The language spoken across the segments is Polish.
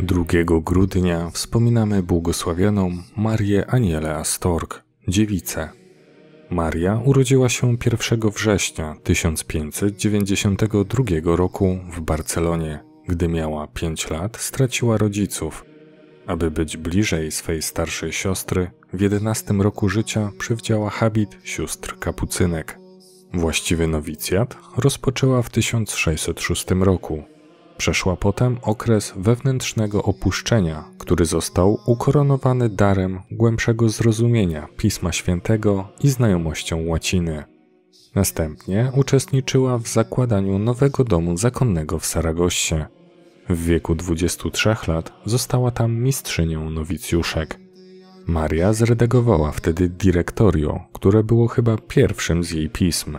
2 grudnia wspominamy błogosławioną Marię Anielę Astorch, dziewicę. Maria urodziła się 1 września 1592 roku w Barcelonie. Gdy miała 5 lat, straciła rodziców. Aby być bliżej swej starszej siostry, w 11 roku życia przywdziała habit sióstr kapucynek. Właściwy nowicjat rozpoczęła w 1606 roku. Przeszła potem okres wewnętrznego opuszczenia, który został ukoronowany darem głębszego zrozumienia Pisma Świętego i znajomością łaciny. Następnie uczestniczyła w zakładaniu nowego domu zakonnego w Saragosie. W wieku 23 lat została tam mistrzynią nowicjuszek. Maria zredagowała wtedy dyrektorio, które było chyba pierwszym z jej pism.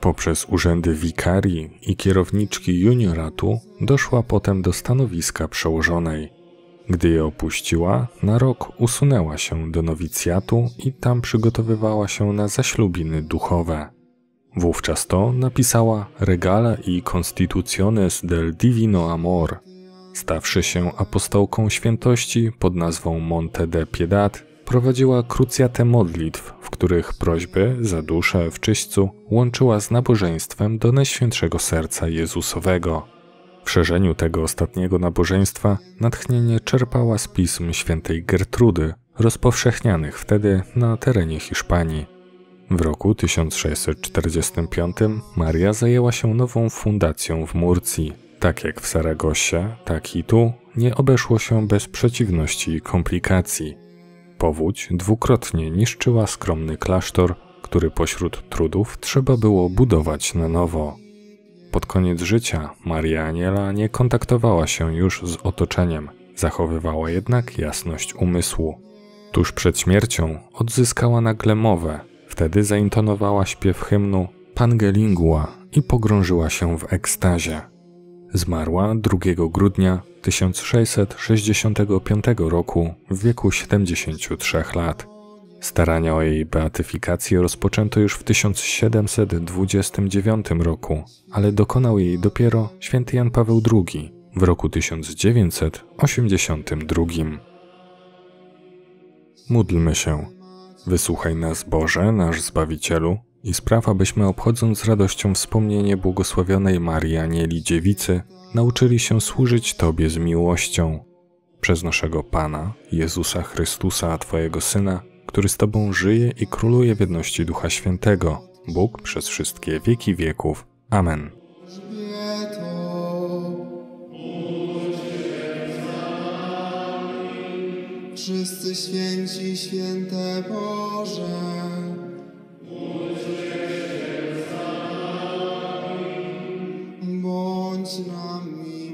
Poprzez urzędy wikarii i kierowniczki junioratu doszła potem do stanowiska przełożonej. Gdy je opuściła, na rok usunęła się do nowicjatu i tam przygotowywała się na zaślubiny duchowe. Wówczas to napisała Regala y Constituciones del Divino Amor, stawszy się apostołką świętości pod nazwą Monte de Piedat. Prowadziła krucjatę modlitw, w których prośby za duszę w czyśćcu łączyła z nabożeństwem do Najświętszego Serca Jezusowego. W szerzeniu tego ostatniego nabożeństwa natchnienie czerpała z pism świętej Gertrudy, rozpowszechnianych wtedy na terenie Hiszpanii. W roku 1645 Maria zajęła się nową fundacją w Murcji. Tak jak w Saragosie, tak i tu nie obeszło się bez przeciwności i komplikacji. Powódź dwukrotnie niszczyła skromny klasztor, który pośród trudów trzeba było budować na nowo. Pod koniec życia Maria Aniela nie kontaktowała się już z otoczeniem, zachowywała jednak jasność umysłu. Tuż przed śmiercią odzyskała nagle mowę, wtedy zaintonowała śpiew hymnu Pange Lingua i pogrążyła się w ekstazie. Zmarła 2 grudnia 1665 roku w wieku 73 lat. Starania o jej beatyfikację rozpoczęto już w 1729 roku, ale dokonał jej dopiero święty Jan Paweł II w roku 1982. Módlmy się. Wysłuchaj nas, Boże, nasz Zbawicielu, i spraw, abyśmy obchodząc z radością wspomnienie błogosławionej Marii Anieli Dziewicy, nauczyli się służyć Tobie z miłością. Przez naszego Pana, Jezusa Chrystusa, Twojego Syna, który z Tobą żyje i króluje w jedności Ducha Świętego, Bóg przez wszystkie wieki wieków. Amen. Wszyscy święci, święte Boże, bądź nami.